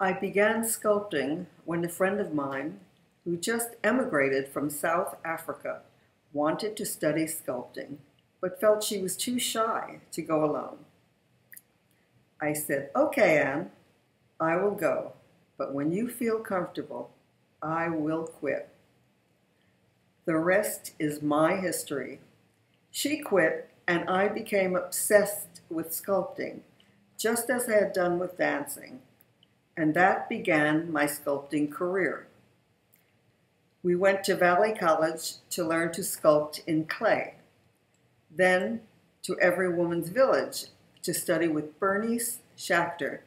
I began sculpting when a friend of mine, who just emigrated from South Africa, wanted to study sculpting, but felt she was too shy to go alone. I said, "Okay, Anne, I will go, but when you feel comfortable, I will quit." The rest is my history. She quit, and I became obsessed with sculpting, just as I had done with dancing, and that began my sculpting career. We went to Valley College to learn to sculpt in clay, then to Every Woman's Village to study with Bernice Schachter,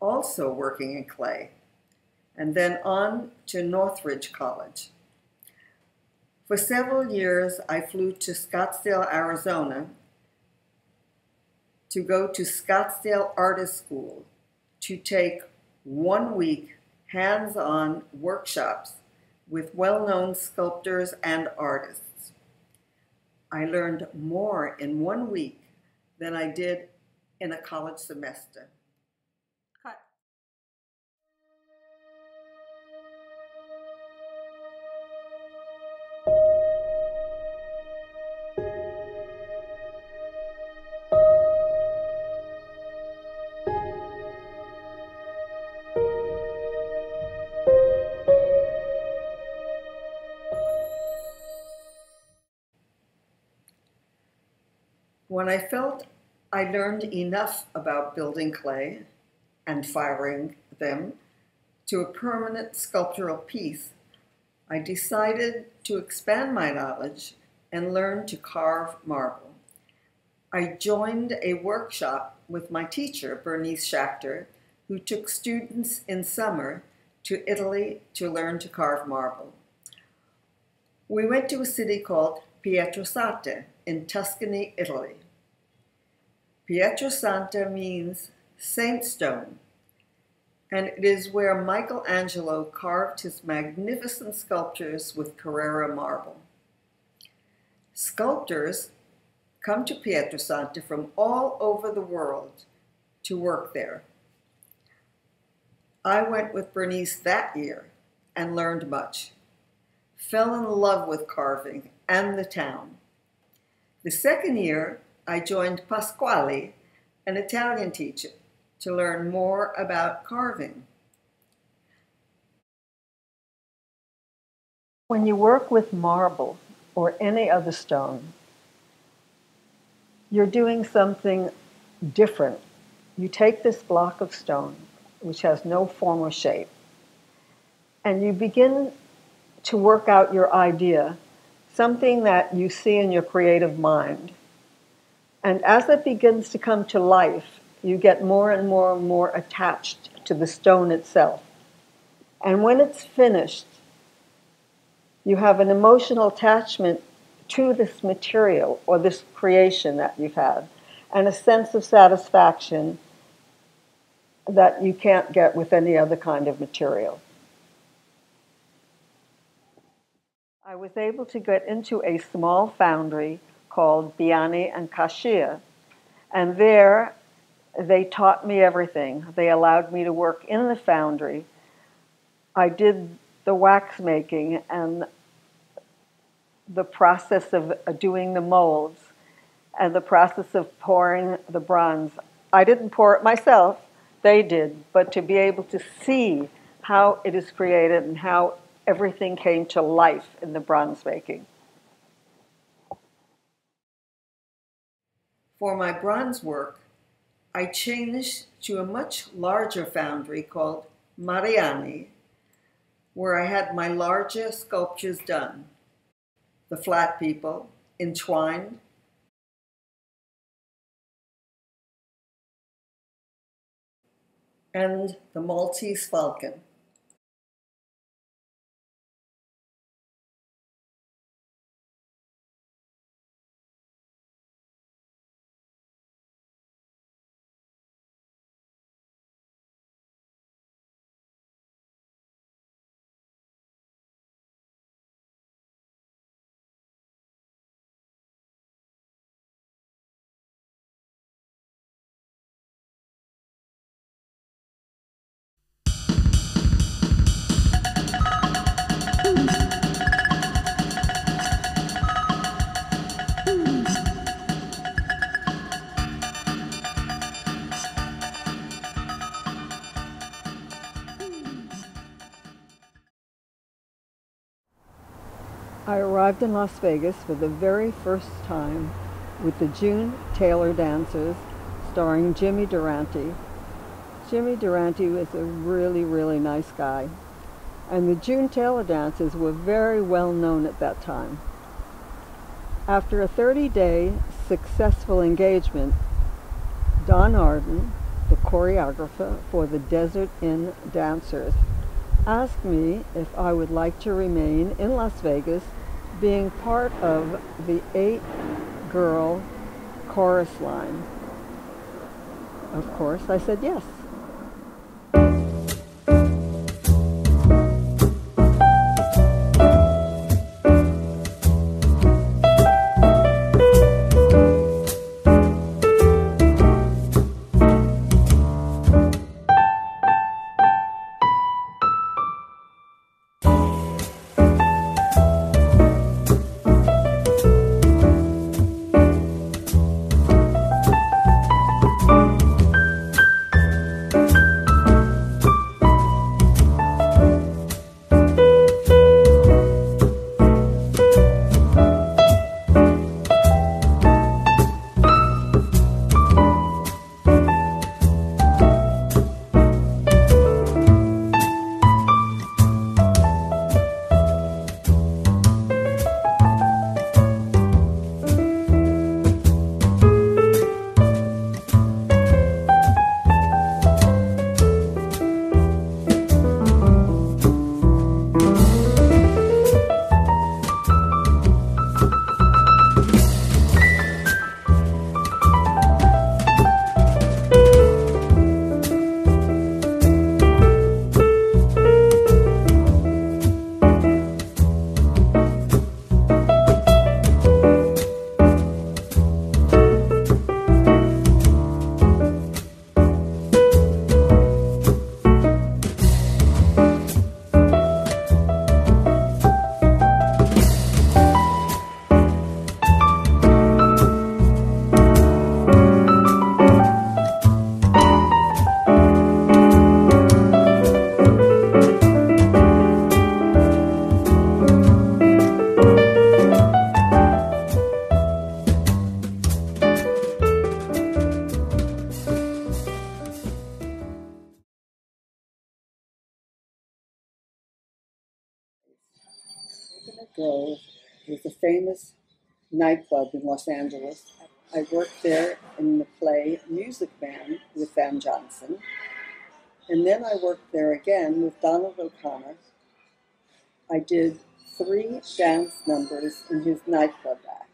also working in clay, and then on to Northridge College. For several years, I flew to Scottsdale, Arizona, to go to Scottsdale Artist School to take 1 week hands-on workshops with well-known sculptors and artists. I learned more in 1 week than I did in a college semester. Cut. When I felt I learned enough about building clay and firing them to a permanent sculptural piece, I decided to expand my knowledge and learn to carve marble. I joined a workshop with my teacher, Bernice Schachter, who took students in summer to Italy to learn to carve marble. We went to a city called Pietrasanta in Tuscany, Italy. Pietrasanta means saint stone, and it is where Michelangelo carved his magnificent sculptures with Carrera marble. Sculptors come to Pietrasanta from all over the world to work there. I went with Bernice that year and learned much. Fell in love with carving and the town. The second year, I joined Pasquale, an Italian teacher, to learn more about carving. When you work with marble or any other stone, you're doing something different. You take this block of stone, which has no form or shape, and you begin to work out your idea, something that you see in your creative mind. And as it begins to come to life, you get more and more and more attached to the stone itself. And when it's finished, you have an emotional attachment to this material or this creation that you've had, and a sense of satisfaction that you can't get with any other kind of material. I was able to get into a small foundry called Biani and Kashia. And there, they taught me everything. They allowed me to work in the foundry. I did the wax making and the process of doing the molds and the process of pouring the bronze. I didn't pour it myself, they did, but to be able to see how it is created and how everything came to life in the bronze making. For my bronze work, I changed to a much larger foundry called Mariani, where I had my larger sculptures done. The Flat People, Entwined, and the Maltese Falcon. I arrived in Las Vegas for the very first time with the June Taylor Dancers, starring Jimmy Durante. Jimmy Durante was a really, really nice guy. And the June Taylor Dancers were very well known at that time. After a 30-day successful engagement, Don Arden, the choreographer for the Desert Inn Dancers, asked me if I would like to remain in Las Vegas, being part of the 8-girl chorus line. Of course, I said yes. Coconut Grove was a famous nightclub in Los Angeles. I worked there in the play Music Man with Van Johnson. And then I worked there again with Donald O'Connor. I did 3 dance numbers in his nightclub act.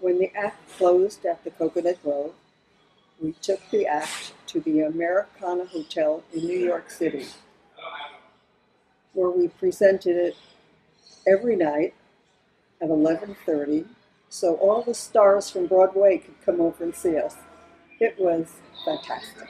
When the act closed at the Coconut Grove, we took the act to the Americana Hotel in New York City, where we presented it every night at 11:30, so all the stars from Broadway could come over and see us. It was fantastic.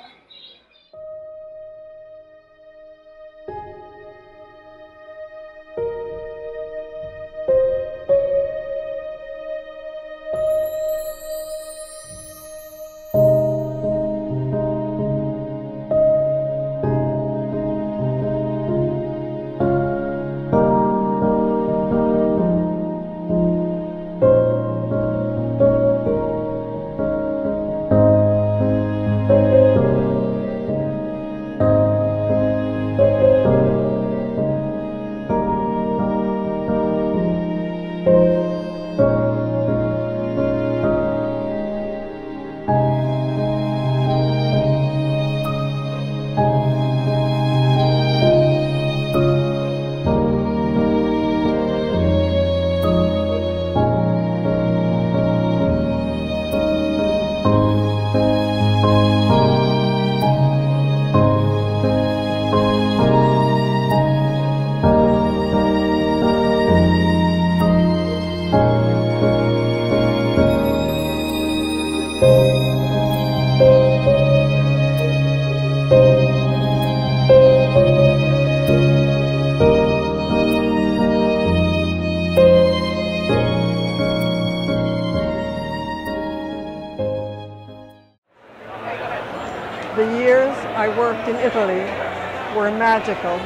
Magical.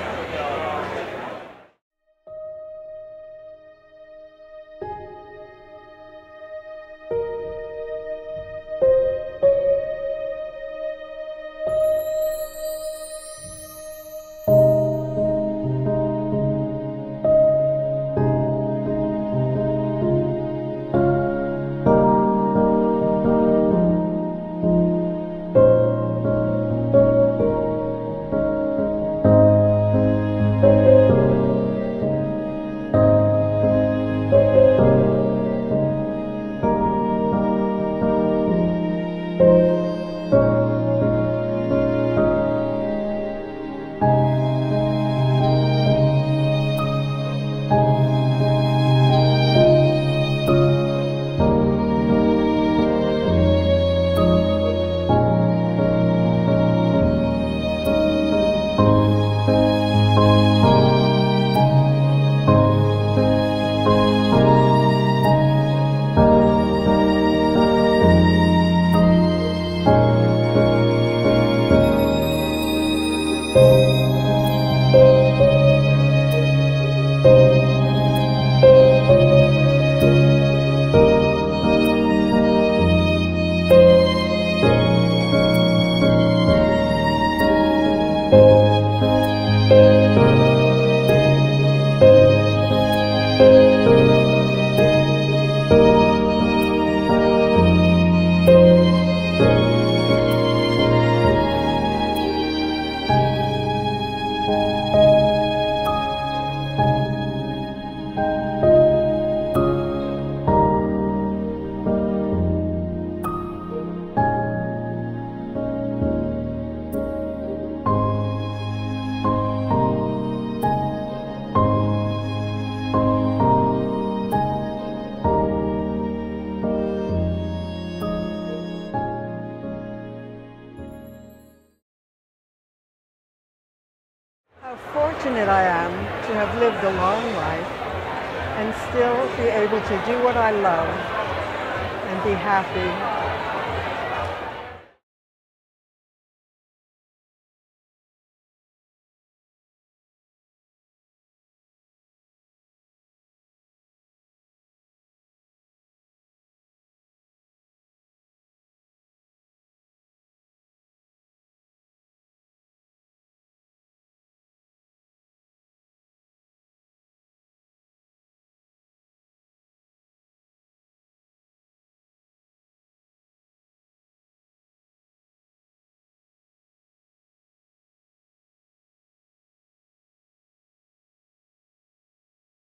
I am to have lived a long life and still be able to do what I love and be happy.